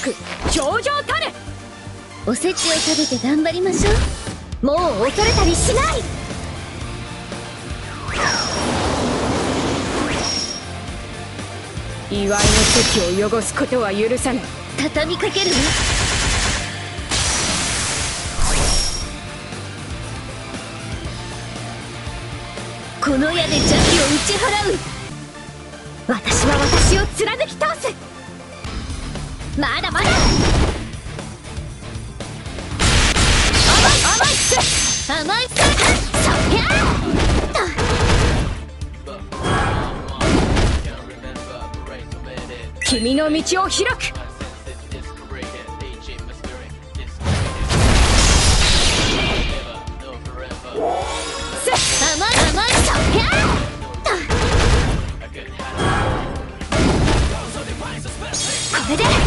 く頂上たれ。おせちを食べて頑張りましょう。もう恐れたりしない。祝いの席を汚すことは許さない。畳みかけるわ。この矢で邪気を打ち払う。私は私を貫き通す。まだまだ甘い甘い甘いそりゃあ君の道を開く。これでほら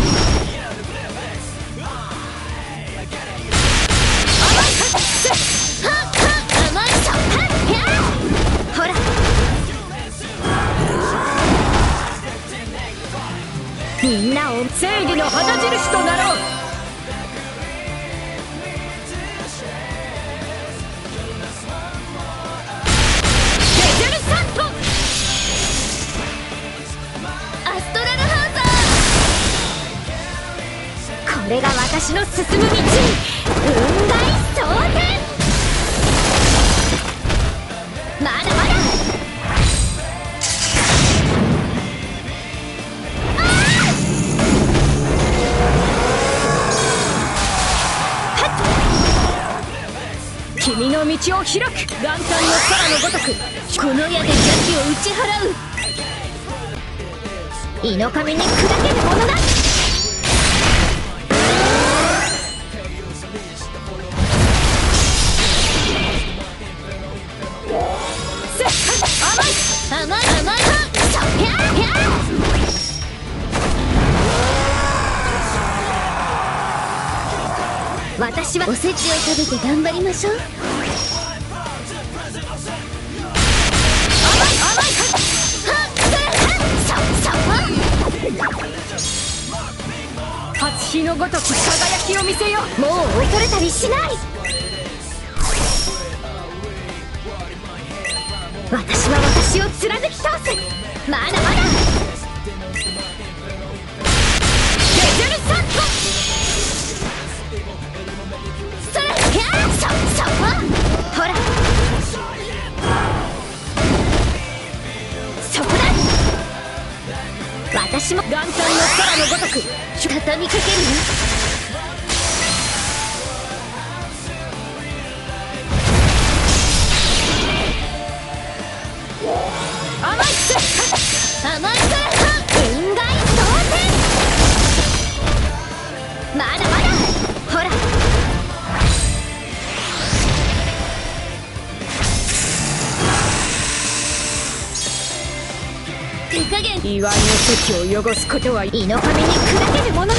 みんなを正義の旗印となろう。デジェルサントアストラルハウザー。これが私の進む道、雲海蒼天。まだまだ君の道を開く。元旦の空のごとくこの矢で邪気を打ち払う。イノカミに砕けるものだ。甘い甘い甘いそりゃ私はおせちを食べて頑張りましょう。初日のごとく輝きを見せよう。もう恐れたりしない。私は私を貫き通す。まだまだデジェルサッコほらそこだ。私も元旦の空のごとく畳みかけるよ。甘いす甘いす雲海蒼天。まだまだ祝いの席を汚すことはイノカミに砕けるものだ。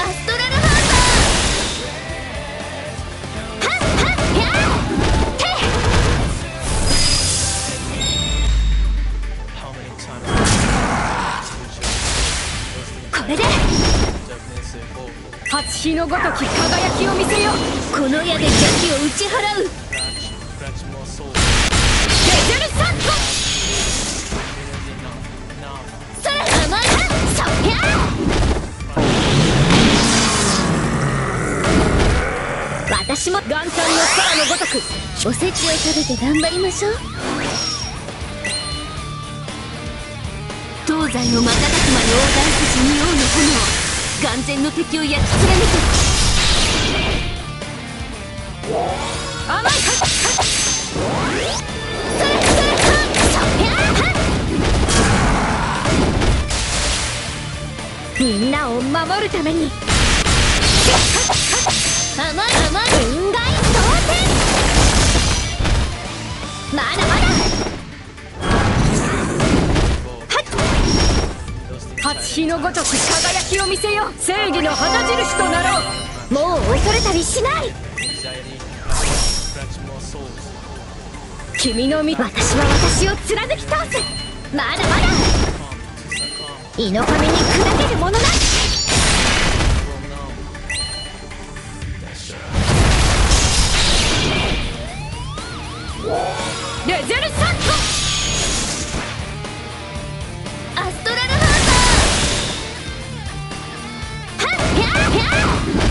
アストラルハーサーこれで初日のごとき輝きを見せよう。この矢で邪気を打ち払う。デジェルサントそらまらそりゃあ私も元旦の空のごとくおせちを食べて頑張りましょう。東西の瞬く間に横断する仁王の炎、眼前の敵を焼き連ねて甘いみんなを守るために甘い甘い雲海蒼天。まだまだ初日のごとく輝きを見せよう。正義の旗印となろう。もう恐れたりしない。君のみ、私は私を貫き倒す。まだまだイノカミに砕けるものだ。レゼルサットアストラルハーバー。はっやっやっ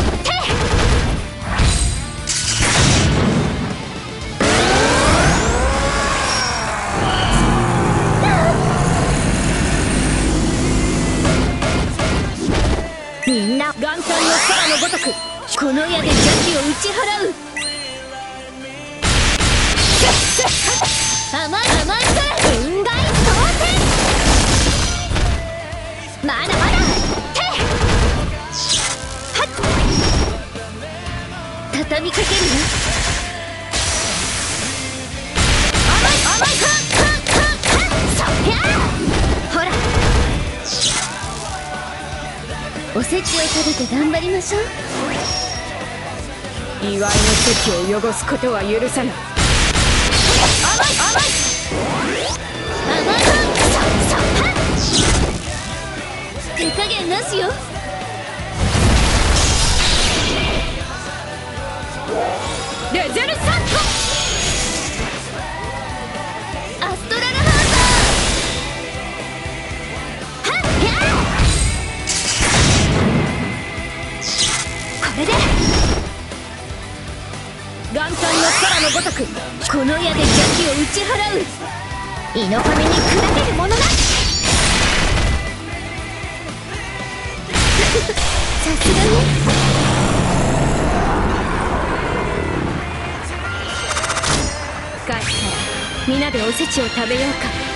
みんな元旦の空のごとくこの矢で邪気を打ち払う。甘い甘い空雲外当然。まだまだ手はっ畳みかけるよ。甘い甘い空空空空そりゃおせちを食べて頑張りましょう。祝いの席を汚すことは許さない。甘い甘い甘い甘い手加減なしよ。レゼルサットアストラルハーバー。はっやっこれで元旦の空のごとくこの矢で邪気を打ち払う。イノカミに砕けるものだ。さすがに帰ったらみんなでおせちを食べようか。